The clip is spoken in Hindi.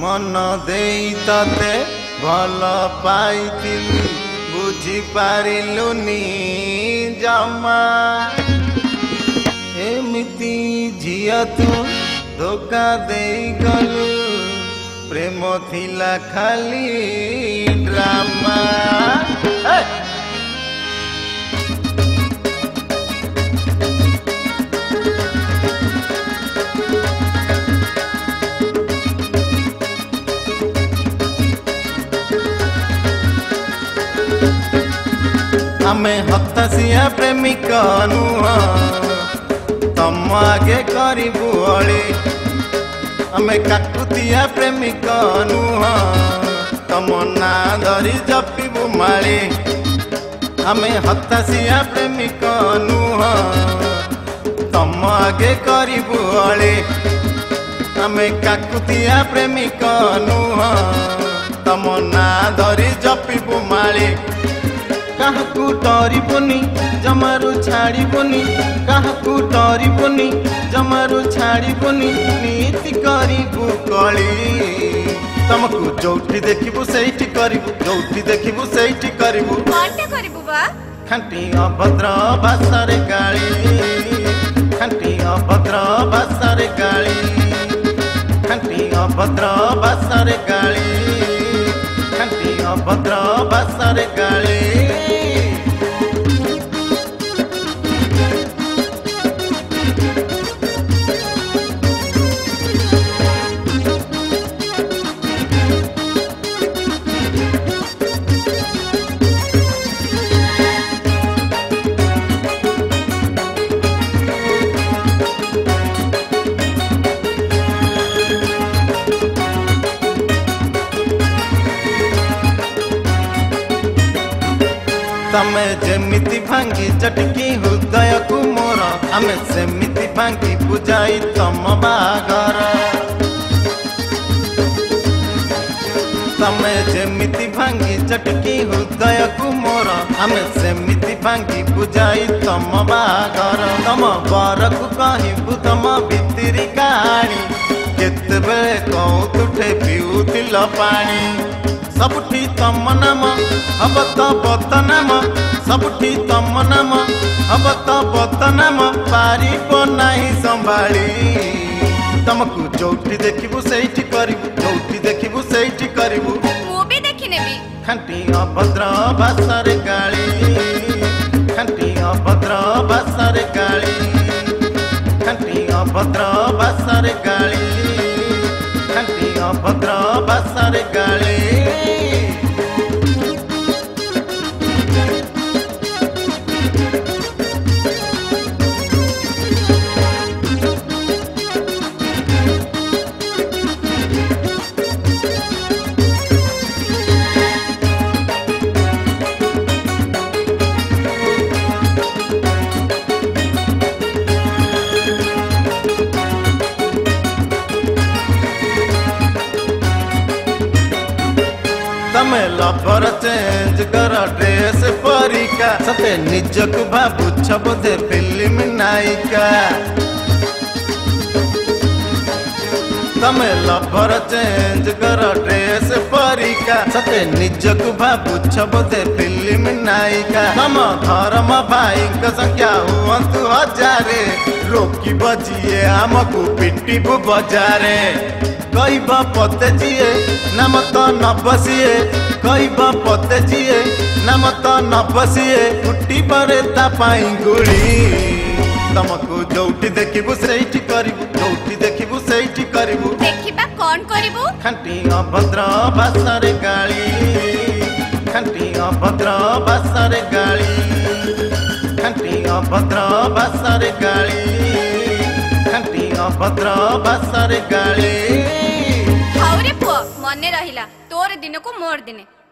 मन देई तते भला पाइतिली बुझी पारिलुनी जमा एमिति झिया तू धोखा देई गलु प्रेम थिला खाली ड्रामा। आमे हताशिया प्रेमिक नुह तम आगे करू अली आमे काकुतिया प्रेमिक नुह तम ना धरी जपिबू माली। आमे हताशिया प्रेमिक नुह तम आगे करू अली आमे काकुतिया प्रेमिक नुह तम ना धरी जपिबू माली। काहकू डरबुनी जमारू छाड़बुनी काहकू डरबुनी जमारू छाड़बुनी नीति करू कली तमकू जोठी देखिबू सेठी करू जोठी देखिबू सेठी करू कोटे करू बा। खांटी अभद्र भाषारे गाली खांटी अभद्र भाषारे गाली खांटी अभद्र भाषारे गाली खांटी अभद्र भाषारे गाली। तमे जेमिति भांगी चटकी हृदय को मोर आमे सेमिति भांगी बुझाई तम बागर। तमे जेमिति भांगी चटकी हृदय को मोर आमे सेमिति भांगी बुझाई तम बागर। तम बर को कहबू तम भितरी कहानी केतबे कौतुठे पिउतिल पानी सबुठी तम नाम अब तो बदनाम सबुठी तम नाम अब तो बदनाम पारिबो नहीं संभाली। तमकू जोठी देखिबू सेठी करिबू जोठी देखिबू सेठी करिबू मु भी देखि नेबी। खांटी अभद्र भाषारे गाली खांटी अभद्र भाषारे गाली खांटी अभद्र भाषारे गाली खांटी अभद्र भाषारे गाली। तमे लबर चेंज कर ड्रेस परिका सते निजकु भाबुछ बोधे फिल्म नायिका। तमे लबर चेंज कर ड्रेस परिका सते निजकु भाबुछ बोधे फिल्म नायिका। तम धर्म भाई संख्या हुअंतु हजारे रोकी बजिए आमकु पिटिबू बजारे कहब पते जीए नाम तो न बसिए कहब पते जीए नाम तो न बसिए फुटी परे तापाई गुड़ी। तमकू जोठी देखिबू सेठी करिबू जोठी देखिबू सेठी करिबू देखिबा कोन करिबू। खांटी अभद्र भाषारे गाली खांटी अभद्र भाषारे गाली खांटी अभद्र भाषारे गाली खांटी अभद्र भाषारे गाली। हाउरे पुओ मने रहिला तोर दिन को मोर दिने।